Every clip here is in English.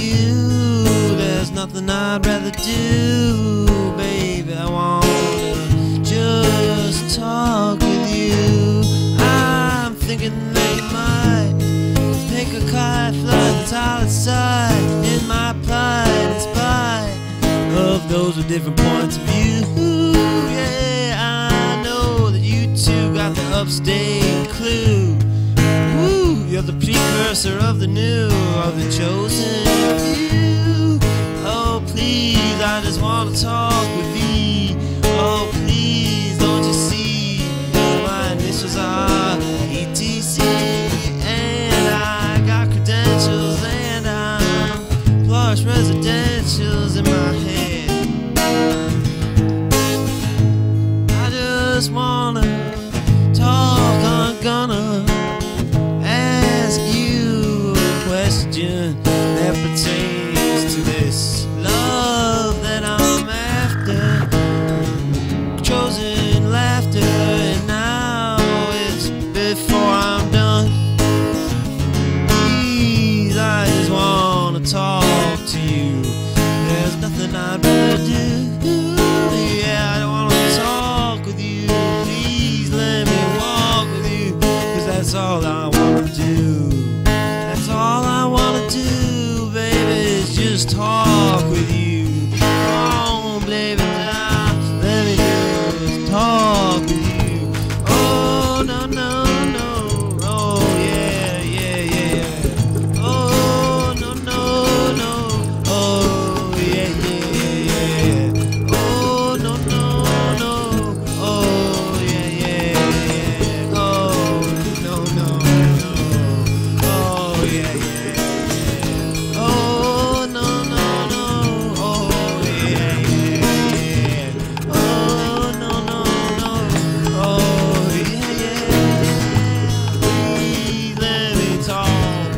you. There's nothing I'd rather do, baby. I wanna just talk with you. I'm thinking they might pick a kite, fly the toilet side. In my plight, in spite of those with different points of view, yeah, I know that you two got the upstate clue. You're the precursor of the new, of the chosen few. Oh please, I just want to talk with thee. Oh please, don't you see, my initials are ETC. And I got credentials, and I'm plush residentials in my head. I just wanna talk, I'm gonna that pertains to this love that I'm after. Chosen laughter, and now it's before I'm done. Please, I just wanna talk to you. There's nothing I'd rather do. Yeah, I wanna talk with you. Please let me walk with you, 'cause that's all I wanna do. All I wanna do, baby, is just talk with you. Oh, baby, let me just talk with you. Oh, no, no, no. Oh, yeah, yeah, yeah. Oh, no, no, no. Oh, yeah, yeah, yeah. Oh, no, no, no. Oh, yeah, yeah, yeah. Oh, no, no, no. Oh, yeah, yeah, yeah. Oh, no, no, no. Oh, yeah, yeah, yeah. Oh, no, no, no. Oh, yeah, yeah. Please let me talk.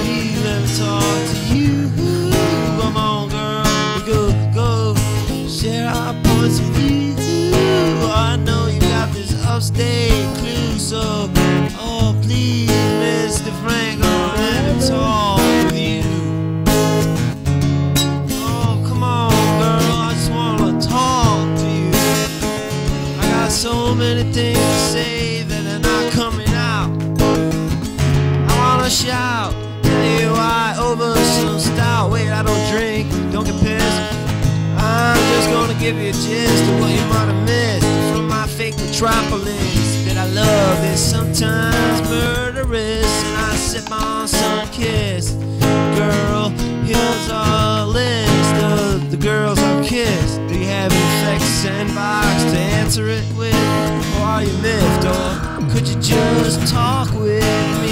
Please let me talk to you. Come on, girl, go. Share our points with you too. I know you got this upstate clue, so oh, please, Mr. Frank, let me talk with you. Oh, come on, girl, I just wanna talk to you. I got so many things to say that are not coming out. I wanna shout, tell you I over some stout. Wait, I don't drink, don't get pissed. I'm just gonna give you a gist of what you might have missed from my fake metropolis that I love is sometimes murderous. And I sip on some kiss. Girl, here's a list of the girls I've kissed. Do you have any flex inbox to answer it with? Or are you miffed? Or could you just talk with me?